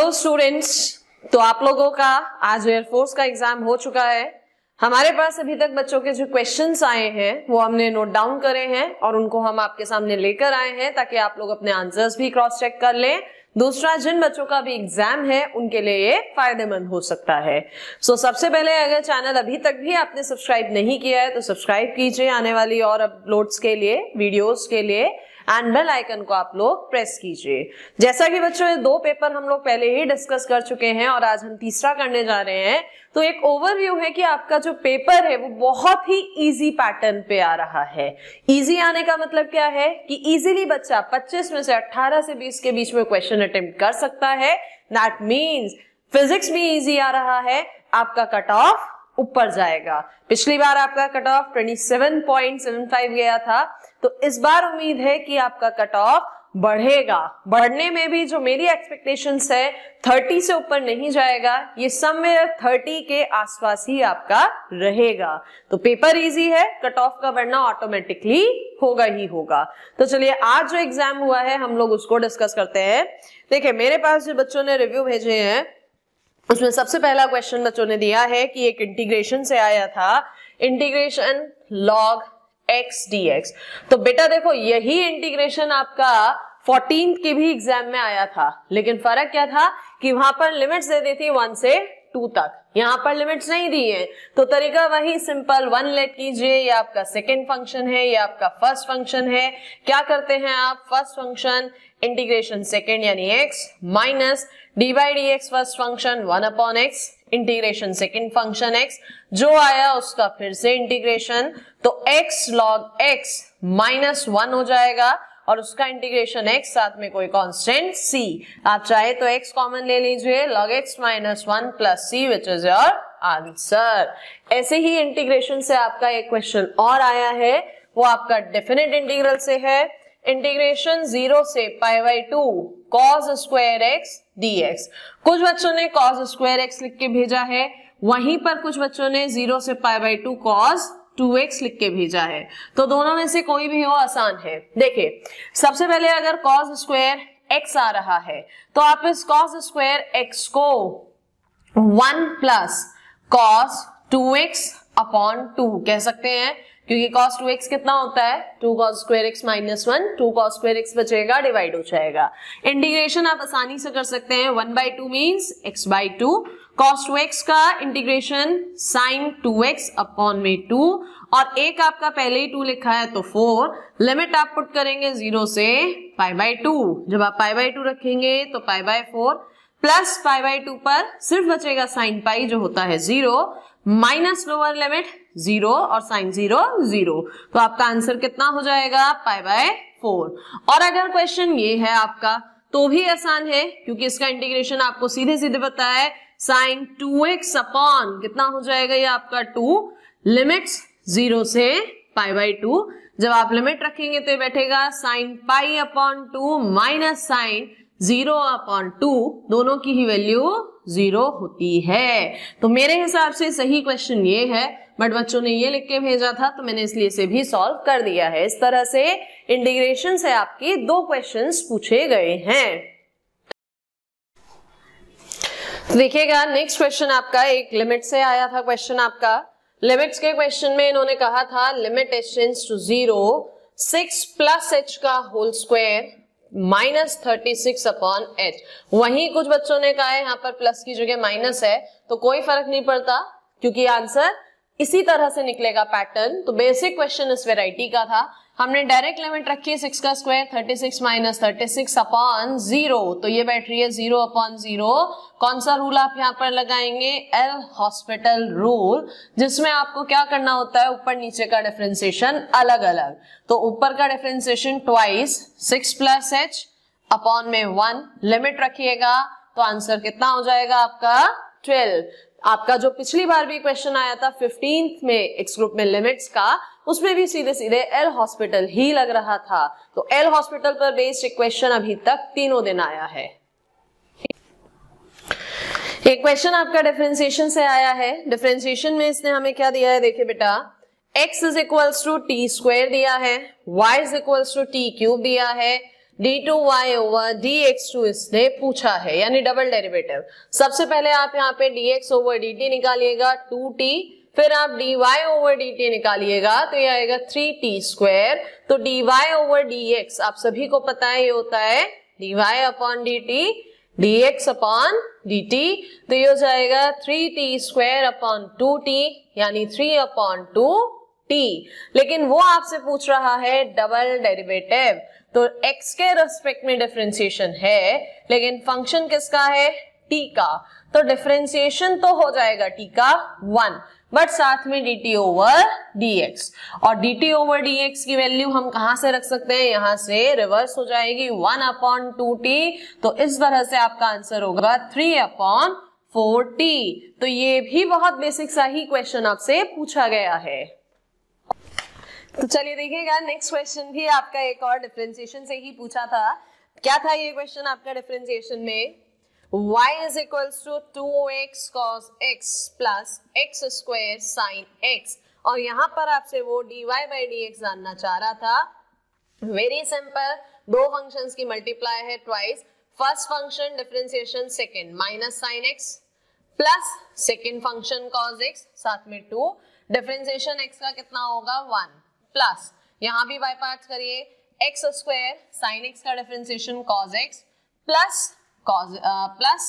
Hello students, तो आप लोगों का आज एयरफोर्स का एग्जाम हो चुका है। हमारे पास अभी तक बच्चों के जो क्वेश्चंस आए हैं वो हमने नोट डाउन करे हैं और उनको हम आपके सामने लेकर आए हैं ताकि आप लोग अपने आंसर्स भी क्रॉस चेक कर लें। दूसरा, जिन बच्चों का भी एग्जाम है उनके लिए ये फायदेमंद हो सकता है। सो सबसे पहले, अगर चैनल अभी तक भी आपने सब्सक्राइब नहीं किया है तो सब्सक्राइब कीजिए आने वाली और अपलोड्स के लिए, वीडियोस के लिए, एंड बेल आइकन को आप लोग प्रेस कीजिए। जैसा कि बच्चों ये दो पेपर हम लोग पहले ही डिस्कस कर चुके हैं और आज हम तीसरा करने जा रहे हैं, तो एक ओवरव्यू है कि आपका जो पेपर है वो बहुत ही इजी पैटर्न पे आ रहा है। इजी आने का मतलब क्या है कि इजीली बच्चा 25 में से 18 से 20 के बीच में क्वेश्चन अटेम्प्ट कर सकता है। दैट मींस फिजिक्स भी इजी आ रहा है, आपका कट ऑफ ऊपर जाएगा। पिछली बार आपका कट ऑफ 27.75 गया था, तो इस बार उम्मीद है कि आपका कट ऑफ बढ़ेगा। बढ़ने में भी जो मेरी एक्सपेक्टेशंस है 30 से ऊपर नहीं जाएगा, ये समवेयर 30 के आसपास ही आपका रहेगा। तो पेपर इजी है, कट ऑफ का बढ़ना ऑटोमेटिकली होगा ही होगा। तो चलिए, आज जो एग्जाम हुआ है हम लोग उसको डिस्कस करते हैं। देखिए, मेरे पास जो बच्चों ने रिव्यू भेजे हैं उसमें सबसे पहला क्वेश्चन बच्चों ने दिया है कि एक इंटीग्रेशन से आया था, इंटीग्रेशन लॉग x dx। तो बेटा देखो, यही इंटीग्रेशन आपका 14 के भी एग्जाम में आया था, लेकिन फर्क क्या था कि वहां पर लिमिट्स दे दी थी 1 से 2 तक, यहाँ पर लिमिट्स नहीं दी है। तो तरीका वही सिंपल, 1 लेट कीजिए, ये आपका सेकेंड फंक्शन है, ये आपका फर्स्ट फंक्शन है। क्या करते हैं आप, फर्स्ट फंक्शन इंटीग्रेशन सेकेंड यानी x minus D by D x first function 1/x integration second function x, जो आया उसका फिर से इंटीग्रेशन। तो x log x माइनस 1 हो जाएगा और उसका इंटीग्रेशन x साथ में कोई कांस्टेंट c। आप चाहे तो x कॉमन ले लीजिए, log x minus 1 plus c which is your answer. ऐसे ही इंटीग्रेशन से आपका एक क्वेश्चन और आया है, वो आपका डेफिनेट इंटीग्रल से है, इंटीग्रेशन 0 से pi by 2 cos square x dx। कुछ बच्चों ने कॉस स्क्वायर एक्स लिख के भेजा है, वहीं पर कुछ बच्चों ने 0 से पाई बाई 2 कॉस 2x लिख के भेजा है। तो दोनों में से कोई भी हो, आसान है। देखिए, सबसे पहले अगर कॉस स्क्वायर x आ रहा है तो आप इस कॉस स्क्वायर x को 1 प्लस कॉस 2x अपॉन 2 कह सकते हैं, क्योंकि cos 2x कितना होता है 2 cos square x minus 1, 2 cos square x बचेगा, डिवाइड हो जाएगा। इंटीग्रेशन आप आसानी से कर सकते हैं, 1 by 2 means x by 2, cos 2x का इंटीग्रेशन sin 2x अपॉन में 2, और एक आपका पहले ही 2 लिखा है तो 4। लिमिट आप पुट करेंगे 0 से पाई बाई 2, जब आप पाई बाई 2 रखेंगे तो pi by 4 plus pi by 2 पर सिर्फ बचेगा साइन पाई जो होता है 0, माइनस लोअर लिमिट 0 और साइन 0 0। तो आपका आंसर कितना हो जाएगा, पाई बाय 4। और अगर क्वेश्चन ये है आपका तो भी आसान है, क्योंकि इसका इंटीग्रेशन आपको सीधे सीधे पता है, साइन 2x अपॉन कितना हो जाएगा ये आपका 2, लिमिट्स 0 से पाई बाई 2, जब आप लिमिट रखेंगे तो बैठेगा sine pi upon 2 minus sine 0 upon 2, दोनों की ही वैल्यू 0 होती है। तो मेरे हिसाब से सही क्वेश्चन ये है, बट बच्चों ने ये लिख के भेजा था तो मैंने इसलिए इसे भी सॉल्व कर दिया है। इस तरह से इंटीग्रेशन से आपके दो क्वेश्चंस पूछे गए हैं। तो देखिएगा, नेक्स्ट क्वेश्चन आपका एक लिमिट से आया था। क्वेश्चन आपका लिमिट्स के क्वेश्चन में इन्होंने कहा था, limit h tends to 0 6 plus h का whole square minus 36 upon h. वहीं कुछ बच्चों ने कहा है यहाँ पर प्लस की जगह माइनस है, तो कोई फर्क नहीं पड़ता क्योंकि आंसर इसी तरह से निकलेगा पैटर्न। तो बेसिक क्वेश्चन इस वैरायटी का था, हमने डायरेक्ट लिमिट रखी है 6 का स्क्वायर 36 माइनस 36 अपॉन 0, तो ये बैठ रही है 0 अपॉन 0। कौन सा रूल आप यहाँ पर लगाएंगे, एल हॉस्पिटल रूल, जिसमें आपको क्या करना होता है, ऊपर नीचे का डिफरेंशिएशन अलग अलग। तो ऊपर का differentiation twice 6 plus h upon में 1, लिमिट रखिएगा, तो आंसर कितना हो जाएगा आपका 12। आपका जो पिछली बार भी क्वेश्चन आया था 15th में एक्स ग्रुप में लिमिट्स का, उसमें भी सीधे सीधे एल हॉस्पिटल ही लग रहा था। तो एल हॉस्पिटल पर बेस्ड एक क्वेश्चन अभी तक तीनों दिन आया है। एक क्वेश्चन आपका डिफरेंशिएशन से आया है। डिफरेंशिएशन में इसने हमें क्या दिया है, देखिए बेटा, x is equals to T square दिया है, y is equals to T cube दिया है, d2y ओवर dx2 इसने पूछा है, यानी डबल डेरिवेटिव। सबसे पहले आप यहाँ पे dx ओवर dt निकालिएगा 2t, फिर आप dy ओवर dt निकालिएगा तो यह आएगा 3t स्क्वायर। तो dy ओवर dx आप सभी को पता है ये होता है dy upon dt, dx upon dt, तो ये हो जाएगा 3t स्क्वायर अपॉन 2t यानी 3 अपॉन 2t। लेकिन वो आपसे पूछ रहा है डबल डेरिवेटिव, तो x के रेस्पेक्ट में डिफरेंशिएशन है लेकिन फंक्शन किसका है, t का, तो डिफरेंशिएशन तो हो जाएगा t का 1 बट साथ में dt ओवर dx। और dt ओवर dx की वैल्यू हम कहां से रख सकते हैं, यहां से रिवर्स हो जाएगी 1 अपॉन 2t, तो इस तरह से आपका आंसर होगा 3 अपॉन 4t। तो ये भी बहुत बेसिक सा ही क्वेश्चन आपसे पूछा गया है। तो चलिए देखिएगा नेक्स्ट क्वेश्चन भी आपका एक और डिफरेंशिएशन से ही पूछा था। क्या था ये क्वेश्चन आपका डिफरेंशिएशन में, y is equals to 2x cos x plus x square sin x, और यहाँ पर आपसे वो dy by dx जानना चाह रहा था। वेरी सिंपल, दो फंक्शंस की मल्टीप्लाई है twice, first function differentiation second minus sine x plus second function cos x साथ में 2, डिफरेंशिएशन x का कितना होगा 1 प्लस यहाँ भी बाय पार्ट्स करिए एक्स स्क्वायर साइन एक्स का differentiation cos x plus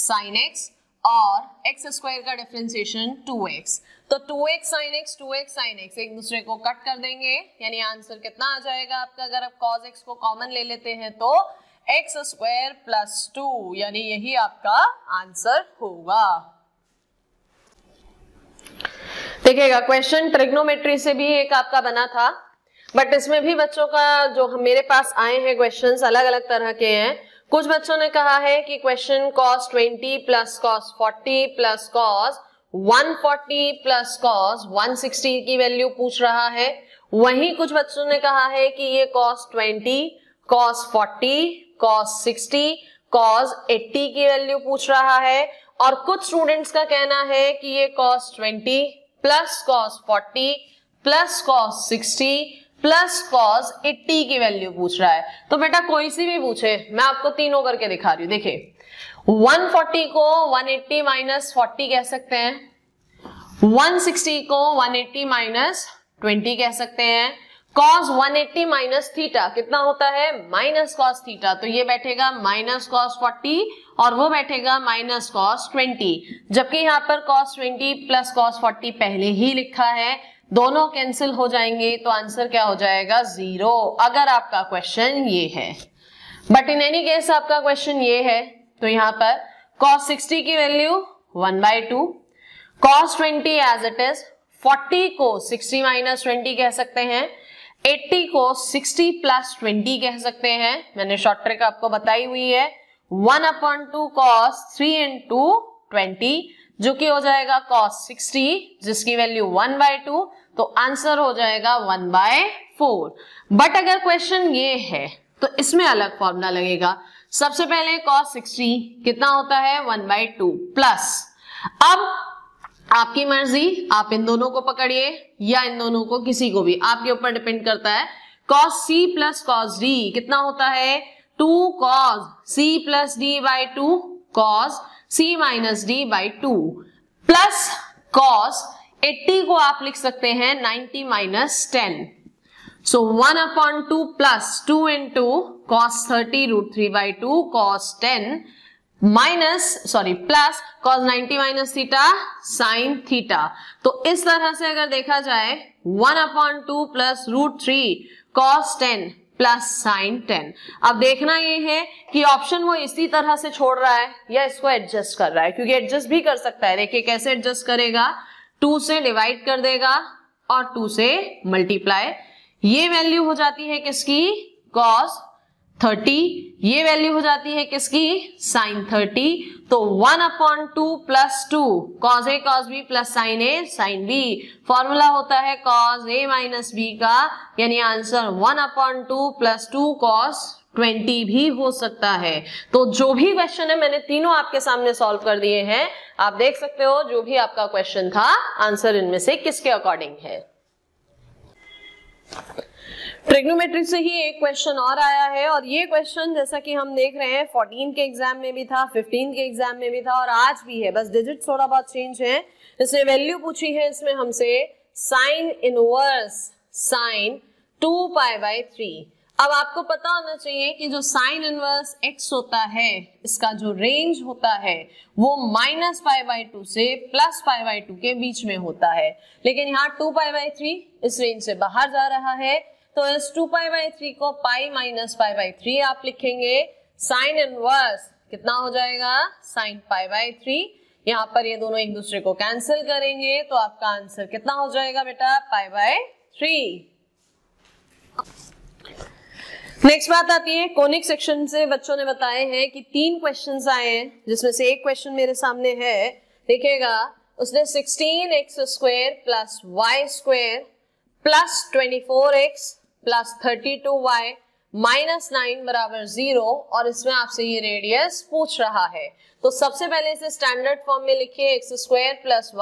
sine x और एक्स स्क्वायर का डिफरेंशिएशन 2x, तो 2x sine x 2x sign x एक दूसरे को कट कर देंगे यानी आंसर कितना आ जाएगा आपका, अगर आप कॉस एक्स को कॉमन ले लेते हैं तो एक्स स्क्वायर प्लस 2 यानी यही आपका आंसर होगा। देखिएगा क्वेश्चन ट्रिग्नोमेट्री से भी एक आपका बना था बट इसमें भी बच्चों का जो मेरे पास आए हैं क्वेश्चंस अलग अलग तरह के हैं। कुछ बच्चों ने कहा है कि question cos 20 plus cos 40 plus cos 140 plus cos 160 की वैल्यू पूछ रहा है। वहीं कुछ बच्चों ने कहा है कि ये cos 20 cos 40 cos 60 cos 80 की वैल्यू पूछ रहा है। और कुछ स्टूडेंट्स का कहना है कि ये cos 20 plus cos 40 plus cos 60 plus cos 80 की वैल्यू पूछ रहा है। तो बेटा कोई सी भी पूछे, मैं आपको तीनों करके दिखा रही हूं। देखिए 140 को 180 माइनस 40 कह सकते हैं, 160 को 180 माइनस 20 कह सकते हैं, cos 180 माइनस थीटा कितना होता है माइनस cos थीटा, तो ये बैठेगा माइनस cos 40 और वो बैठेगा माइनस cos 20, जबकि यहाँ पर cos 20 प्लस cos 40 पहले ही लिखा है, दोनों कैंसिल हो जाएंगे तो आंसर क्या हो जाएगा 0 अगर आपका क्वेश्चन ये है। बट इन एनी केस आपका क्वेश्चन ये है, तो यहाँ पर cos 60 की value 1/2, cos 20 as it is, 40 को 60 माइनस 20 कह सकते हैं, 80 को 60 प्लस 20 कह सकते हैं, मैंने शॉर्ट ट्रिक आपको बताई हुई है, 1 अपॉन 2 cos 3 into 20 जो कि हो जाएगा cos 60 जिसकी वैल्यू 1/2, तो आंसर हो जाएगा 1/4। बट अगर क्वेश्चन ये है तो इसमें अलग फॉर्मूला लगेगा। सबसे पहले cos 60 कितना होता है 1/2 प्लस, अब आपकी मर्जी आप इन दोनों को पकड़िए या इन दोनों को किसी को भी, आपके ऊपर डिपेंड करता है, cos c plus cos d कितना होता है 2 cos c plus d by 2 cos c minus d by 2 plus cos 80 को आप लिख सकते हैं 90 minus 10, so 1 upon 2 plus 2 into cos 30 root 3 by 2 cos 10 plus cos 90 minus theta sine theta. तो इस तरह से अगर देखा जाए 1 upon 2 plus root 3 cos 10 plus sine 10। अब देखना ये है कि ऑप्शन वो इसी तरह से छोड़ रहा है या इसको एडजस्ट कर रहा है, क्योंकि एडजस्ट भी कर सकता है। देखिए कैसे एडजस्ट करेगा, 2 से डिवाइड कर देगा और 2 से मल्टीप्लाई, ये वैल्यू हो जाती है किसकी cos 30, ये वैल्यू हो जाती है किसकी साइन 30, तो 1 upon 2 plus 2 cos a cos b plus sine a sine b, formula होता है cos a माइनस b का, यानी आंसर 1 अपॉन 2 प्लस 2 cos 20 भी हो सकता है। तो जो भी क्वेश्चन है मैंने तीनों आपके सामने सॉल्व कर दिए हैं, आप देख सकते हो जो भी आपका क्वेश्चन था आंसर इनमें से किसके अकॉर्डिंग है। ट्रिग्नोमेट्री से ही एक क्वेश्चन और आया है, और ये क्वेश्चन जैसा कि हम देख रहे हैं 14 के एग्जाम में भी था, 15 के एग्जाम में भी था और आज भी है, बस डिजिट थोड़ा बहुत चेंज है। इसने वैल्यू पूछी है, इसमें हमसे साइन इनवर्स साइन 2π/3। अब आपको पता होना चाहिए कि जो साइन इनवर्स x होता है इसका जो रेंज होता है वो -π/2 से +π/2 के बीच में होता है, लेकिन यहाँ 2π/3 इस रेंज से बाहर जा रहा है, तो इस 2π/3 को π - π/3 आप लिखेंगे, साइन इनवर्स कितना हो जाएगा साइन π/3। यहाँ पर ये दोनों एक दूसरे को कैंसिल करेंगे तो आपका आंसर कितना हो जाएगा बेटा π/3। नेक्स्ट बात आती है कोनिक सेक्शन से। बच्चों ने बताए हैं कि 3 क्वेश्चंस आए हैं जिसमें से एक क्वेश्चन मेरे सामने है, देखिएगा उसने 16x² + y² + 24x + 32y -9 = 0 और इसमें आपसे ये रेडियस पूछ रहा है। तो सबसे पहले इसे स्टैंडर्ड फॉर्म में लिखिए x² +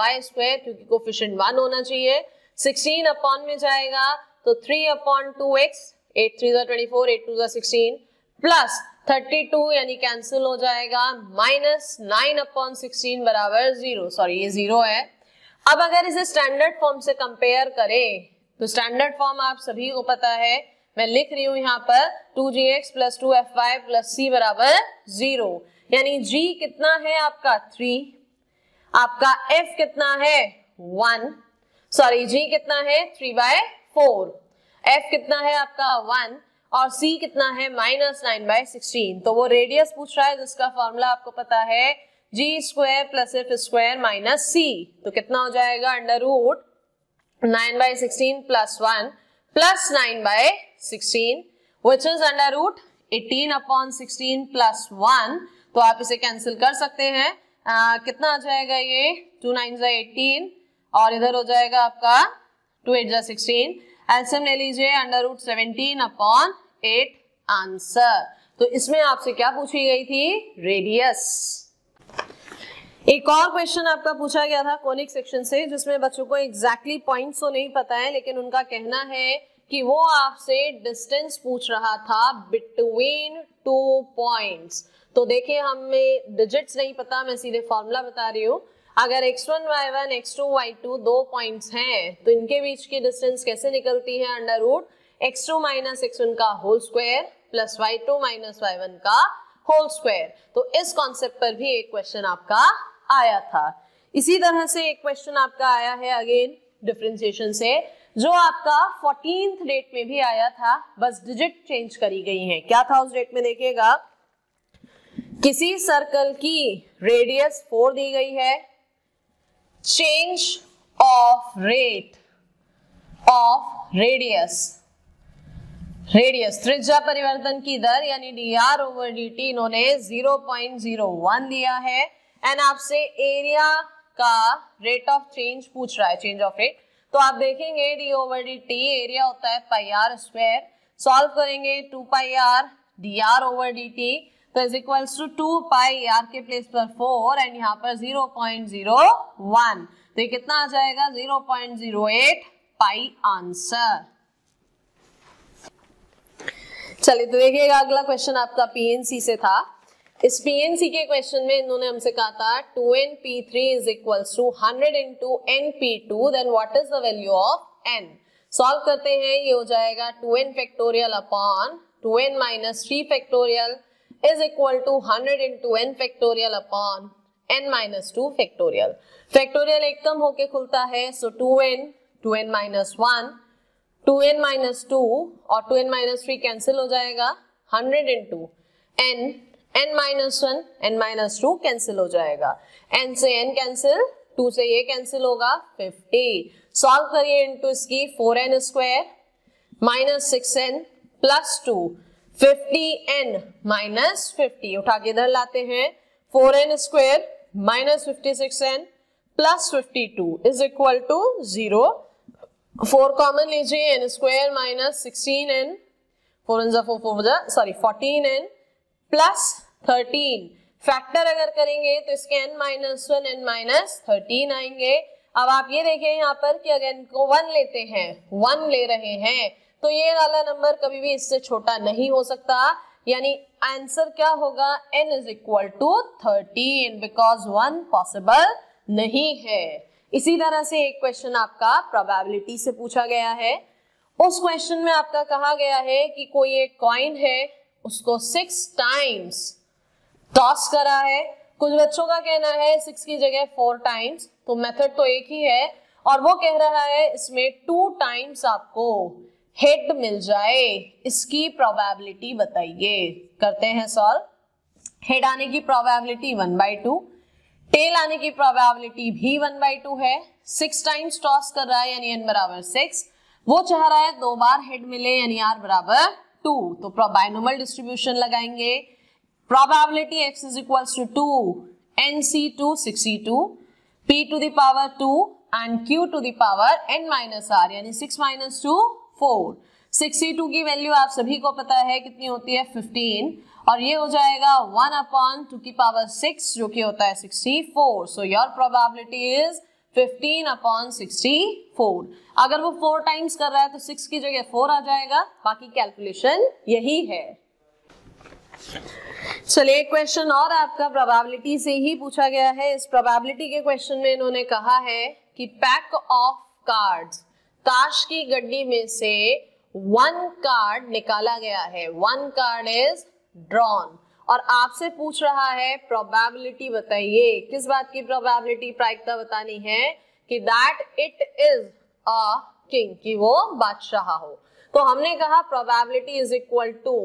y², क्योंकि कोफिशिएंट 1 होना चाहिए। 16 अपॉन में जाएगा तो 3/2x, 8×3 = 24, 8×2 = 16 +32 यानी कैंसिल हो जाएगा, -9/16 = 0। सॉरी ये 0 है। अब अगर इसे स्टैंडर्ड फॉर्म से कंपेयर करें तो स्टैंडर्ड फॉर्म आप सभी को पता है, मैं लिख रही हूं यहाँ पर 2gx + 2fy + c = 0, यानी g कितना है आपका 3, आपका f कितना है 1, सॉरी g कितना है 3/4, f कितना है आपका 1 और c कितना है -9/16। तो वो रेडियस पूछ रहा है जिसका फॉर्मूला आपको पता है g² + f² - c, तो कितना हो जाएगा √9/16 + 1 + 9/16 which is √18/16 + 1। तो आप इसे कैंसिल कर सकते हैं, कितना आ जाएगा ये 2 9s 18 और इधर हो जाएगा आपका 2 8s 16, एलसीएम ले लीजिए √17/8 आंसर। तो इसमें आपसे क्या पूछी गई थी रेडियस। एक और क्वेश्चन आपका पूछा गया था कोनिक सेक्शन से जिसमें बच्चों को एग्जैक्टली पॉइंट्स तो नहीं पता है, लेकिन उनका कहना है कि वो आपसे डिस्टेंस पूछ रहा था बिटवीन 2 पॉइंट्स। तो देखिए हमें डिजिट्स नहीं पता, मैं सीधे फॉर्मूला बता रही हूँ। अगर x1 y1, x2 y2 2 points हैं तो इनके बीच की डिस्टेंस कैसे निकलती है, √(x2 - x1)² + (y2 - y1)²। तो इस कॉन्सेप्ट पर भी एक क्वेश्चन आपका आया था। इसी तरह से एक क्वेश्चन आपका आया है अगेन डिफरेंशिएशन से, जो आपका 14th डेट में भी आया था, बस डिजिट चेंज करी गई है। क्या था उस डेट में देखिएगा, किसी सर्कल की रेडियस 4 दी गई है, change of rate of radius त्रिज्या परिवर्तन की दर यानी dr/dt इन्होंने 0.01 दिया है, एंड आपसे एरिया का रेट ऑफ चेंज पूछ रहा है, चेंज ऑफ रेट। तो आप देखेंगे d/dt एरिया होता है πr², सॉल्व करेंगे 2πr dr/dt तो इज इक्वल्स टू 2πr के प्लेस पर 4 एंड यहाँ पर 0.01, तो ये कितना आ जाएगा 0.08π आंसर। चलिए तो देखिएगा अगला क्वेश्चन आपका पीएनसी से था। इस पीएनसी के क्वेश्चन में इन्होंने हमसे कहा था 2np3 = 100 × np2, then what is the value of n। Solve करते हैं, ये हो जाएगा 2n factorial / 2n - 3 factorial = 100 × n factorial / n - 2 factorial. Factorial एक कम होके खुलता है, सो 2n, 2n - 1, 2n - 2 और 2n - 3 कैंसिल हो जाएगा, 100 × n, n - 1, n - 2 कैंसिल हो जाएगा, n से n कैंसिल, 2 से ये कैंसिल होगा, 50। सॉल्व करिए इनटू इसकी 4n² - 6n + 2, 50n - 50 उठा के इधर लाते हैं, 4n² - 56n + 52 = 0। 4 कॉमन लीजिए, n² - 16n, 14n + 13। फैक्टर अगर करेंगे तो इसके n - 1, n - 13 आएंगे। अब आप ये देखें यहाँ पर कि अगर n को 1 लेते हैं, 1 ले रहे हैं तो ये वाला नंबर कभी भी इससे छोटा नहीं हो सकता, यानी आंसर क्या होगा, n is equal to 13 because 1 possible नहीं है। इसी तरह से एक क्वेश्चन आपका प्रोबेबिलिटी से पूछा गया है। उस क्वेश्चन में आपका कहा गया है कि कोई एक कॉइन है उसको 6 टाइम्स टॉस करा है, कुछ बच्चों का कहना है 6 की जगह 4 टाइम्स, तो मेथड तो एक ही है और वो कह रहा है इसमें 2 टाइम्स आपको हेड मिल जाए, इसकी प्रोबेबिलिटी बताइए। करते हैं सॉल्व। हेड आने की प्रोबेबिलिटी 1/2, टेल आने की प्रोबेबिलिटी भी 1/2 है, 6 टाइम्स टॉस कर रहा है यानी n बराबर 6, वो चाह रहा है 2 बार हेड मिले यानी r बराबर 2, तो बाइनोमियल डिस्ट्रीब्यूशन लगाएंगे, probability x is equals to 2, nc2 6c2, p to the power 2 and q to the power n minus r, यानी 6 minus 2 4। 6c2 की वैल्यू आप सभी को पता है कितनी होती है, 15, और ये हो जाएगा 1/2 की पावर 6 जो कि होता है 64। So your probability is 15/64। अगर वो 4 टाइम्स कर रहा है तो 6 की जगह 4 आ जाएगा, बाकी कैलकुलेशन यही है। चलिए क्वेश्चन और आपका प्रोबेबिलिटी से ही पूछा गया है। इस प्रोबेबिलिटी के क्वेश्चन में इन्होंने कहा है कि पैक ऑफ कार्ड्स, ताश की गड्डी में से 1 कार्ड निकाला गया है, 1 कार्ड इज ड्रॉन, और आपसे पूछ रहा है प्रोबेबिलिटी बताइए। किस बात की प्रोबेबिलिटी प्रायिकता बतानी है कि that it is a king, कि वो बादशाह हो। तो हमने कहा प्रोबेबिलिटी इज इक्वल टू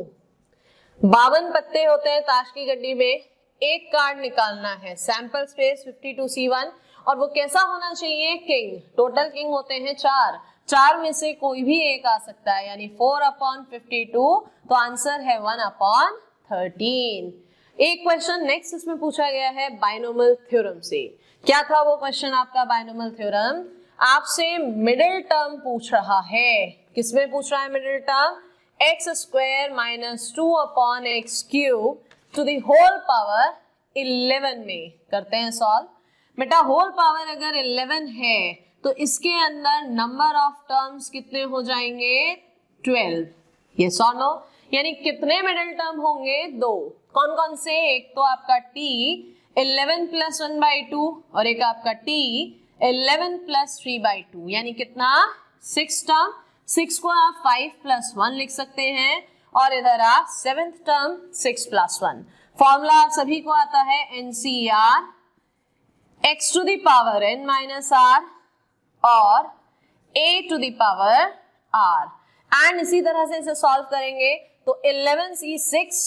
52 पत्ते होते हैं ताश की गड्डी में, 1 कार्ड निकालना है, सैंपल स्पेस 52C1, और वो कैसा होना चाहिए, किंग। टोटल किंग होते हैं 4 में से कोई भी एक आ सकता है, यानी 4/52, तो आंसर है 1/13। एक क्वेश्चन नेक्स्ट इसमें पूछा गया है बाइनोमियल थ्योरम से। क्या था वो क्वेश्चन आपका, बाइनोमियल थ्योरम, आपसे मिडिल टर्म पूछ रहा है। किसमें पूछ रहा है middle term, x² - 2 x³ to the whole power 11 में। करते हैं सॉल्व। बेटा होल पावर अगर 11 है तो इसके अंदर नंबर ऑफ टर्म्स कितने हो जाएंगे, 12, यस और नो, यानी कितने मिडिल टर्म होंगे, 2। कौन कौन से, एक तो आपका t 11 + 1/2 और एक आपका t 11 + 3/2, यानी कितना, 6 टर्म। 6 को आप 5 + 1 लिख सकते हैं, और इधर आप 7th टर्म 6 + 1। फॉर्मूला आप सभी को आता है, NCR x² n - r और a² r, एंड इसी तरह से इसे सॉल्व करेंगे तो 11C6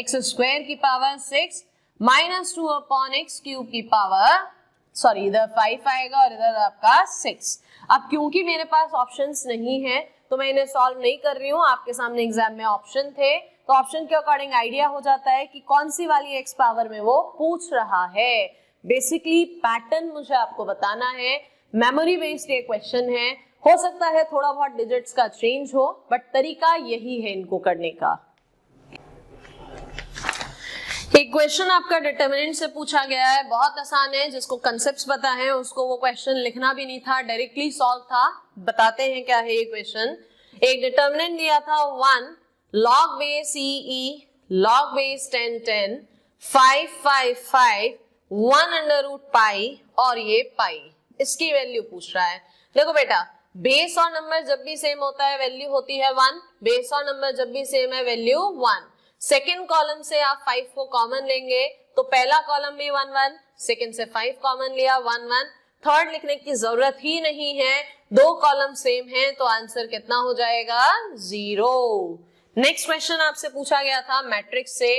x² की पावर 6 -2 अपॉन x³ की पावर, इधर 5 आएगा और इधर आपका 6। अब क्योंकि मेरे पास ऑप्शंस नहीं है तो मैं इन्हें सॉल्व नहीं कर रही हूँ, आपके सामने एग्जाम में ऑप्शन थे तो ऑप्शन के अकॉर्डिंग आइडिया हो जाता है कि कौन सी वाली एक्स पावर में वो पूछ रहा है। बेसिकली पैटर्न मुझे आपको बताना है, मेमोरी बेस्ड ये क्वेश्चन है, हो सकता है थोड़ा बहुत डिजिट्स का चेंज हो बट तरीका यही है इनको करने का। एक क्वेश्चन आपका डिटरमिनेंट से पूछा गया है, बहुत आसान है, जिसको कॉन्सेप्ट्स पता है उसको वो क्वेश्चन लिखना भी नहीं था, डायरेक्टली सॉल्व था। बताते हैं क्या है ये क्वेश्चन। एक डिटरमिनेंट दिया था 1 log base ee log base 10 10 5 5 5 1√pi और ये पाई, इसकी वैल्यू पूछ रहा है। देखो बेटा बेस और नंबर जब भी सेम होता है वैल्यू होती है 1, बेस और नंबर जब भी सेम है वैल्यू 1। सेकेंड कॉलम से आप 5 को कॉमन लेंगे तो पहला कॉलम में 1 1, सेकेंड से 5 कॉमन लिया 1 1, थर्ड लिखने की जरूरत ही नहीं है, 2 कॉलम सेम हैं तो आंसर कितना हो जाएगा, 0। नेक्स्ट क्वेश्चन आपसे पूछा गया था मैट्रिक्स से,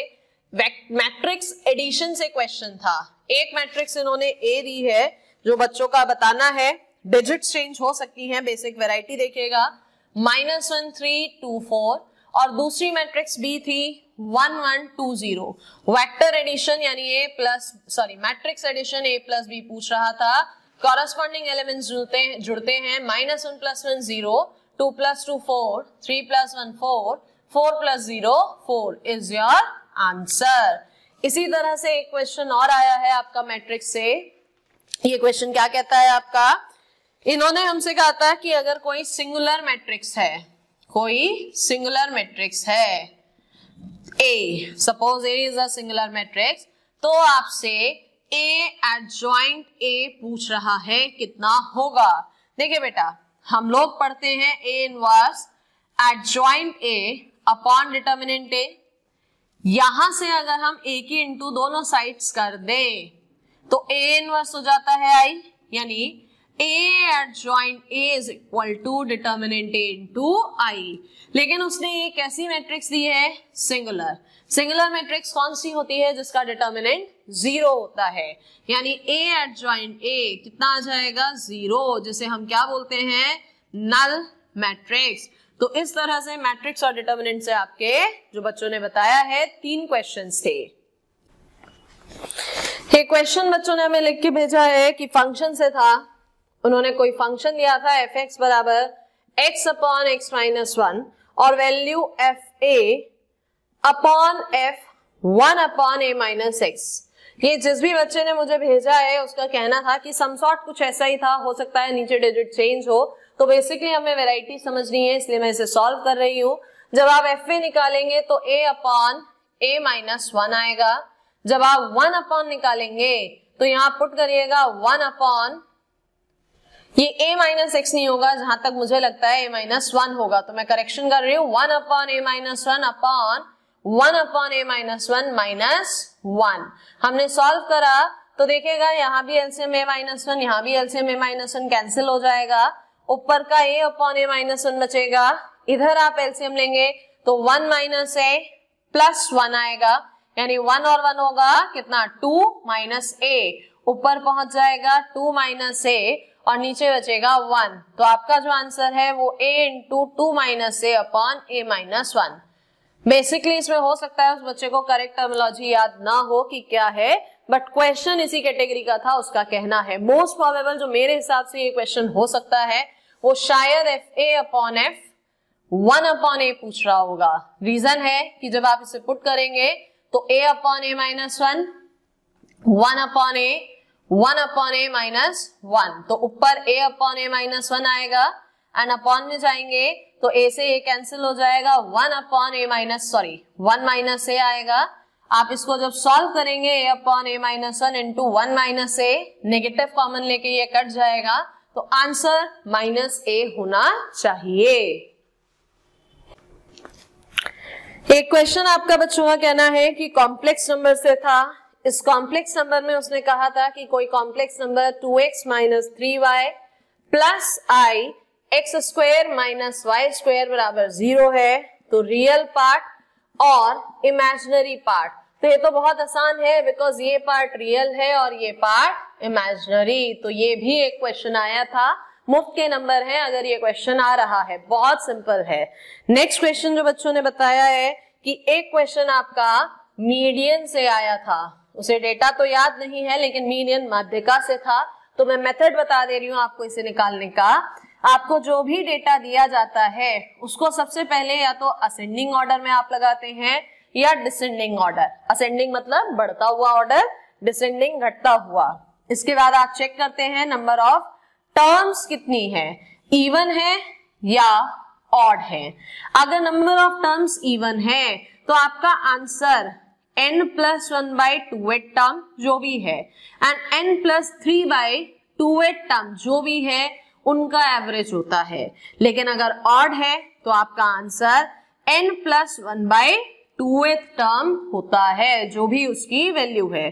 मैट्रिक्स एडिशन से क्वेश्चन था। एक मैट्रिक्स इन्होंने A दी है जो बच्चों का बताना है, डिजिट चेंज हो सकती है, बेसिक वेराइटी देखिएगा, -1 3 2 4, और दूसरी मैट्रिक्स B थी 1 1 2 0। वेक्टर एडिशन यानी मैट्रिक्स एडिशन A + B पूछ रहा था, कॉरेस्पॉन्डिंग एलिमेंट्स जुड़ते हैं, -1 + 1 0, 2 + 2 4, 3 + 1 4, 4 + 0 4 इज योर आंसर। इसी तरह से एक क्वेश्चन और आया है आपका मैट्रिक्स से। ये क्वेश्चन क्या कहता है आपका, इन्होंने हमसे कहा था कि अगर कोई सिंगुलर मैट्रिक्स है कोई सिंगुलर मैट्रिक्स है A, suppose A is a singular matrix, तो आपसे A एडजॉइंट A पूछ रहा है कितना होगा। देखिए बेटा, हम लोग पढ़ते हैं A inverse adjoint A upon determinant A। यहां से अगर हम A की इंटू दोनों साइड्स कर दें तो A इनवर्स हो जाता है I, यानी A adjoint A is equal to determinant A into I। लेकिन उसने एक ऐसी मैट्रिक्स दी है सिंगुलर। सिंगुलर मैट्रिक्स कौन सी होती है? जिसका डिटर्मिनेंट जीरो होता है, यानी A एडजॉइंट A कितना आ जाएगा? जीरो, जिसे हम क्या बोलते हैं? Null matrix. तो इस तरह से मैट्रिक्स और डिटर्मिनेंट से आपके जो बच्चों ने बताया है 3 क्वेश्चंस थे। ये क्वेश्चन बच्चों ने हमें लिख के भेजा है कि फंक्शन से था, उन्होंने कोई फंक्शन दिया था fx बराबर x अपॉन एक्स माइनस 1 और value fa upon f1 upon a minus x। ये जिस भी बच्चे ने मुझे भेजा है उसका कहना था कि सम सॉर्ट कुछ ऐसा ही था, हो सकता है नीचे डिजिट चेंज हो। तो बेसिकली हमें वैरायटी समझनी है, इसलिए मैं इसे सॉल्व कर रही हूँ। जब आप fa निकालेंगे तो a अपॉन a माइनस 1 आएगा। जब आप 1 अपॉन निकालेंगे तो यहाँ पुट करिएगा 1 अपॉन, ये a माइनस एक्स नहीं होगा, जहां तक मुझे लगता है a माइनस 1 होगा, तो मैं करेक्शन कर रही हूँ, 1 upon a minus 1 upon 1 upon a minus 1 minus 1। हमने सॉल्व करा तो देखेगा यहाँ भी एलसीएम a माइनस 1, यहाँ भी एलसीएम a माइनस 1 कैंसिल हो जाएगा, ऊपर का a अपॉन a माइनस 1 बचेगा। इधर आप एलसीएम लेंगे तो 1 माइनस a प्लस 1 आएगा, यानी 1 और 1 होगा कितना? 2 माइनस a, ऊपर पहुंच जाएगा 2 माइनस a और नीचे बचेगा 1। तो आपका जो आंसर है वो a into 2 minus a upon a minus 1। Basically इसमें हो सकता है उस बच्चे को करेक्ट टर्मिनोलॉजी याद ना हो कि क्या है, बट क्वेश्चन इसी कैटेगरी का था, उसका कहना है। मोस्ट प्रोबेबल जो मेरे हिसाब से ये क्वेश्चन हो सकता है वो शायद f a upon f 1 upon a पूछ रहा होगा। रीजन है कि जब आप इसे पुट करेंगे तो a upon a minus 1, 1 upon a, 1 upon a minus 1, तो ऊपर a अपॉन a माइनस 1 आएगा एंड अपॉन में जाएंगे तो a से a कैंसिल हो जाएगा, 1 upon a minus 1 minus a आएगा। आप इसको जब सॉल्व करेंगे a upon a minus 1 into 1 minus a, negative common लेके ये कट जाएगा, तो आंसर माइनस a होना चाहिए। एक क्वेश्चन आपका बच्चों का कहना है कि कॉम्प्लेक्स नंबर से था। इस कॉम्प्लेक्स नंबर में उसने कहा था कि कोई complex number 2x minus 3y plus i x square minus y square बराबर 0 है, तो रियल पार्ट और इमेजिनरी पार्ट। तो ये तो बहुत आसान है, बिकॉज ये पार्ट रियल है और ये पार्ट इमेजिनरी। तो ये भी एक क्वेश्चन आया था, मुफ्त के नंबर हैं अगर ये क्वेश्चन आ रहा है, बहुत सिंपल है। नेक्स्ट क्वेश्चन जो बच्चों ने बताया है कि एक क्वेश्चन आपका मीडियन से आया था, उसे डेटा तो याद नहीं है लेकिन मीडियन माध्यिका से था, तो मैं मेथड बता दे रही हूँ आपको इसे निकालने का। आपको जो भी डेटा दिया जाता है उसको सबसे पहले या तो असेंडिंग ऑर्डर में आप लगाते हैं या डिसेंडिंग ऑर्डर। असेंडिंग मतलब बढ़ता हुआ ऑर्डर, डिसेंडिंग घटता हुआ। इसके बाद आप चेक करते हैं नंबर ऑफ टर्म्स कितनी है, इवन है या ऑड है। अगर नंबर ऑफ टर्म्स इवन है तो आपका answer n plus 1 by 2th term जो भी है and n plus 3 by 2th term जो भी है उनका एवरेज होता है। लेकिन अगर ऑड है तो आपका answer n plus 1 by 2th term होता है, जो भी उसकी वैल्यू है।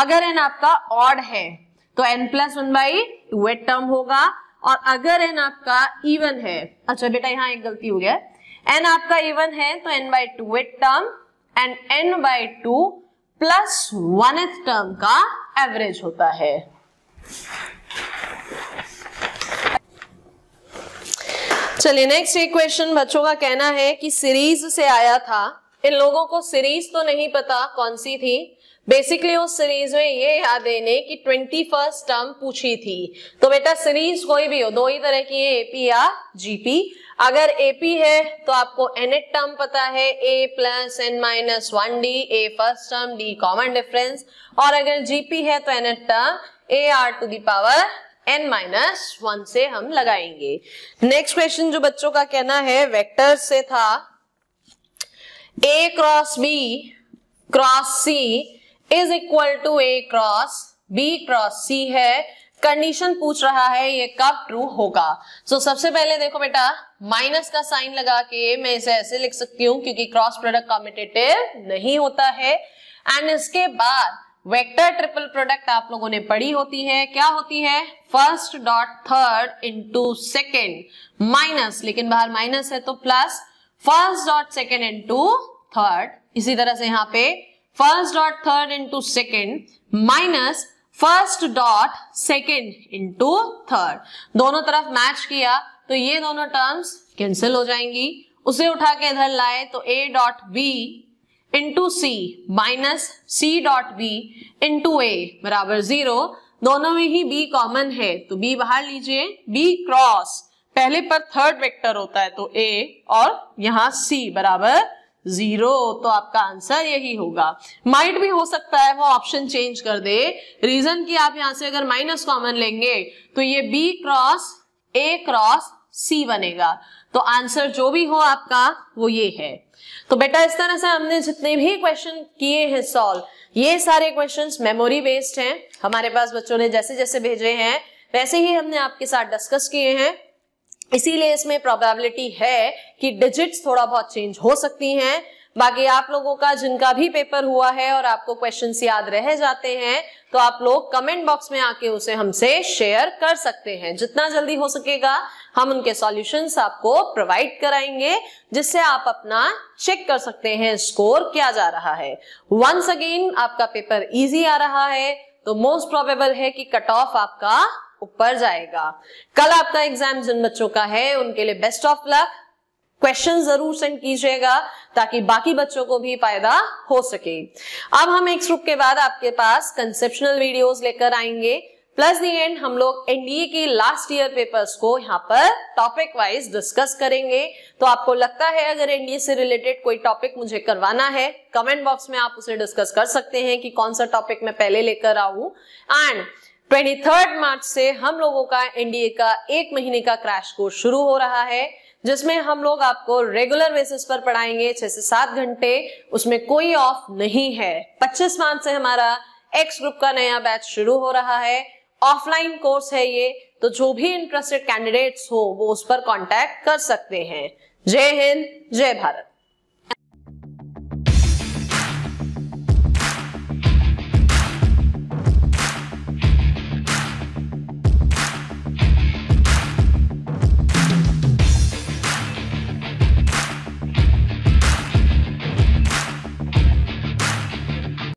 अगर n आपका ऑड है तो n plus 1 by 2th term होगा, और अगर n आपका इवन है, अच्छा बेटा यहाँ एक गलती हो गया, n आपका इवन है तो n by 2th term and n by 2 plus 1th term का एवरेज होता है। चलिए नेक्स्ट एक क्वेश्चन बच्चों का कहना है कि सीरीज से आया था। इन लोगों को सीरीज तो नहीं पता कौन सी थी, बेसिकली उस सीरीज में ये याद देने कि 21st टर्म पूछी थी। तो बेटा सीरीज कोई भी हो, दो ही तरह की है, एपी या जीपी। अगर एपी है तो आपको nth टर्म पता है, a plus n minus 1d, a first term, d common difference. और अगर जीपी है तो nth term, a r to the power n-1 से हम लगाएंगे। नेक्स्ट क्वेश्चन जो बच्चों का कहना है वेक्टर से था, a cross b cross c is equal to a cross b cross c है। कंडीशन पूछ रहा है ये कब ट्रू होगा। सो सबसे पहले देखो बेटा माइनस का साइन लगा के मैं इसे ऐसे लिख सकती हूँ क्योंकि क्रॉस प्रोडक्ट कॉम्पिटेटिव नहीं होता है। एंड इसके बाद वेक्टर ट्रिपल प्रोडक्ट आप लोगों ने पढ़ी होती है, क्या होती है first dot third into second minus, लेकिन बाहर माइनस है तो plus first dot second into third. इसी तरह से यहाँ पे first dot third into second minus first dot second into third. दोनों तरफ मैच किया तो ये दोनों टर्म्स कैंसिल हो जाएंगी। उसे उठा के इधर लाए तो a dot b into c minus c dot b into a बराबर 0। दोनों में ही b कॉमन है तो b बाहर लीजिए। b क्रॉस पहले पर थर्ड वेक्टर होता है तो a और यहाँ c बराबर 0। तो आपका आंसर यही होगा। माइट भी हो सकता है वो ऑप्शन चेंज कर दे, रीजन कि आप यहाँ से अगर माइनस कॉमन लेंगे तो ये b cross a cross c बनेगा। तो आंसर जो भी हो आपका वो ये है। तो बेटा इस तरह से हमने जितने भी क्वेश्चन किए हैं सॉल्व, ये सारे क्वेश्चंस मेमोरी बेस्ड हैं। हमारे पास बच्चों ने जैसे जैसे भेजे हैं वैसे ही हमने आपके साथ डिस्कस किए हैं, इसीलिए इसमें प्रोबेबिलिटी है कि डिजिट्स थोड़ा बहुत चेंज हो सकती हैं। बाकी आप लोगों का जिनका भी पेपर हुआ है और आपको क्वेश्चंस याद रह जाते हैं तो आप लोग कमेंट बॉक्स में आके उसे हमसे शेयर कर सकते हैं। जितना जल्दी हो सकेगा हम उनके सॉल्यूशंस आपको प्रोवाइड कराएंगे जिससे आप अपना चेक कर सकते हैं स्कोर क्या जा रहा है। वंस अगेन आपका पेपर इजी आ रहा है तो मोस्ट प्रोबेबल है कि कट ऑफ आपका ऊपर जाएगा। कल आपका एग्जाम जिन बच्चों का है उनके लिए बेस्ट ऑफ लक। क्वेश्चन जरूर सेंड कीजिएगा ताकि बाकी बच्चों को भी फायदा हो सके। अब हम एक रुक के बाद आपके पास कंसेप्शनल वीडियोस लेकर आएंगे, प्लस दी एंड हम लोग एनडीए के लास्ट ईयर पेपर्स को यहाँ पर टॉपिक वाइज डिस्कस करेंगे। तो आपको लगता है अगर एनडीए से रिलेटेड कोई टॉपिक मुझे करवाना है, कमेंट बॉक्स में आप उसे डिस्कस कर सकते हैं कि कौन सा टॉपिक मैं पहले लेकर आऊं। एंड 23 मार्च से हम लोगों का एनडीए का 1 महीने का क्रैश कोर्स शुरू हो रहा है जिसमें हम लोग आपको रेगुलर बेसिस पर पढ़ाएंगे 6 से 7 घंटे, उसमें कोई ऑफ नहीं है। 25 मार्च से हमारा एक्स ग्रुप का नया बैच शुरू हो रहा है, ऑफलाइन कोर्स है ये, तो जो भी इंटरेस्टेड कैंडिडेट्स हो वो उस पर कांटेक्ट कर सकते हैं। जय हिंद, जय भारत।